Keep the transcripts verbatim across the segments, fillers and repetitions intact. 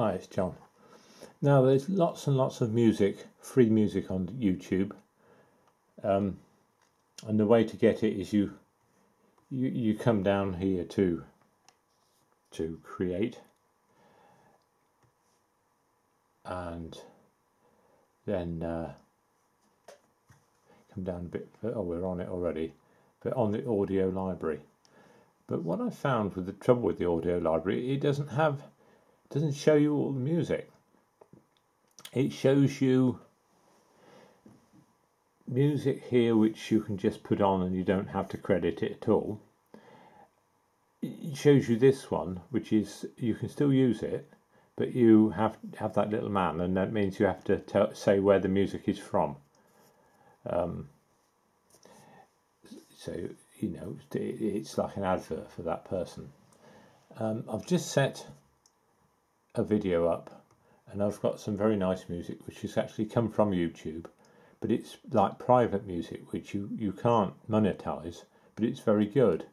Hi, it's John. Now there's lots and lots of music, free music on YouTube, um, and the way to get it is you, you you come down here to to create, and then uh, come down a bit. Oh, we're on it already, but on the audio library. But what I found with the trouble with the audio library, it doesn't have, it doesn't show you all the music. It shows you music here which you can just put on and you don't have to credit it at all. It shows you this one, which is, you can still use it, but you have have that little man, and that means you have to tell, say where the music is from. Um, so. You know, it's like an advert for that person. Um, I've just set a video up, and I've got some very nice music which has actually come from YouTube, but it's like private music which you, you can't monetize, but it's very good.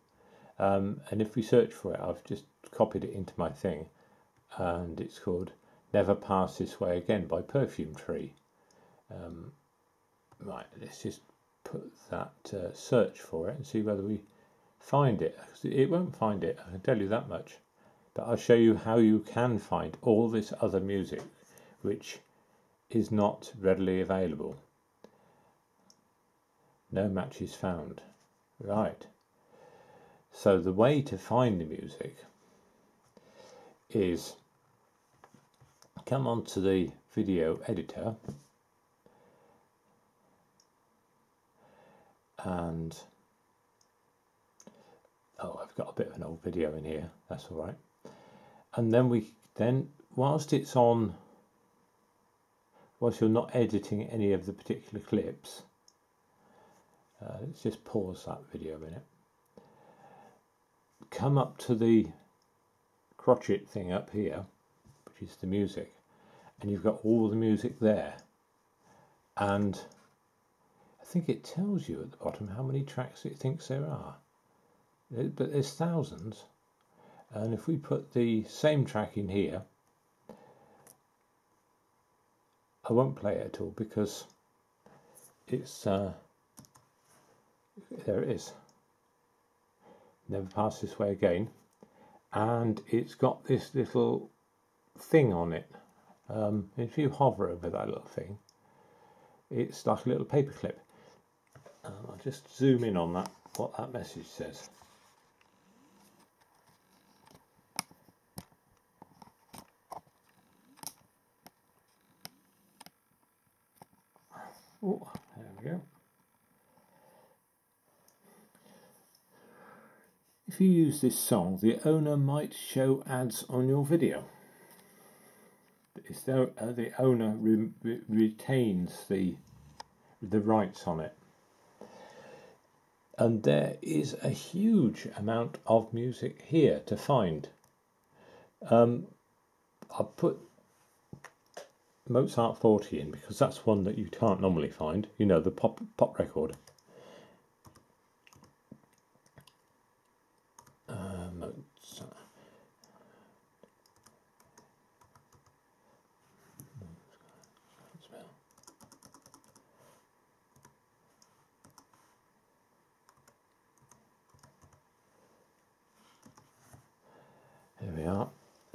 Um, and if we search for it, I've just copied it into my thing, and it's called Never Pass This Way Again by Perfume Tree. Um, right, let's just put that uh, search for it and see whether we find it. It won't find it, I can tell you that much, but I'll show you how you can find all this other music which is not readily available. No matches found. Right, so the way to find the music is come on to the video editor and, oh, I've got a bit of an old video in here, that's all right. And then we, then whilst it's on, whilst you're not editing any of the particular clips, uh, let's just pause that video a minute, come up to the crotchet thing up here, which is the music, and you've got all the music there. And I think it tells you at the bottom how many tracks it thinks there are, but there's thousands. And if we put the same track in here, I won't play it at all because it's uh, there it is, Never Pass This Way Again, and it's got this little thing on it. Um, if you hover over that little thing, it's like a little paperclip. Um, I'll just zoom in on that, what that message says. Oh, there we go. If you use this song, the owner might show ads on your video. If the, uh, the owner re re retains the the rights on it. And there is a huge amount of music here to find. Um, I'll put Mozart forty in because that's one that you can't normally find. You know, the pop pop record. Uh, Mozart.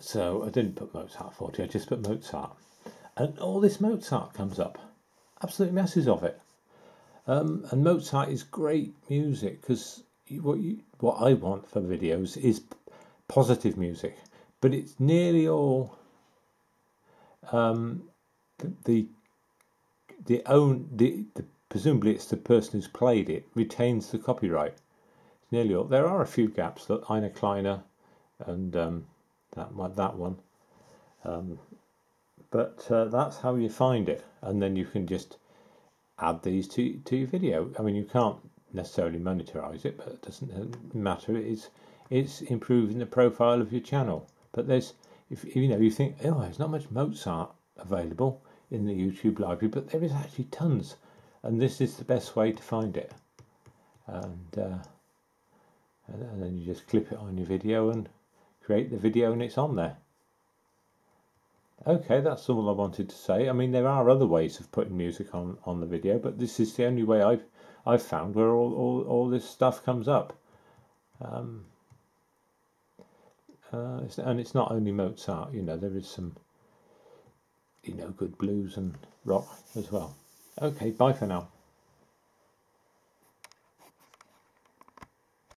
So I didn't put Mozart forty, I just put Mozart, and all this Mozart comes up, absolute masses of it. Um, and Mozart is great music because what you, what I want for videos is positive music, but it's nearly all um, the, the the own the, the presumably it's the person who's played it retains the copyright. It's nearly all. There are a few gaps that Ina Kleiner and um, that one, that one. Um, but uh, that's how you find it, and then you can just add these to, to your video. I mean, you can't necessarily monetize it, but it doesn't matter. It's it's improving the profile of your channel. But there's, if you know, you think, oh, there's not much Mozart available in the YouTube library, but there is actually tons, and this is the best way to find it. And uh, and then you just clip it on your video and create the video, and it's on there. Okay, that's all I wanted to say. I mean, there are other ways of putting music on, on the video, but this is the only way I've, I've found where all, all, all this stuff comes up. Um, uh, it's, and it's not only Mozart, you know, there is some, you know, good blues and rock as well. Okay, bye for now.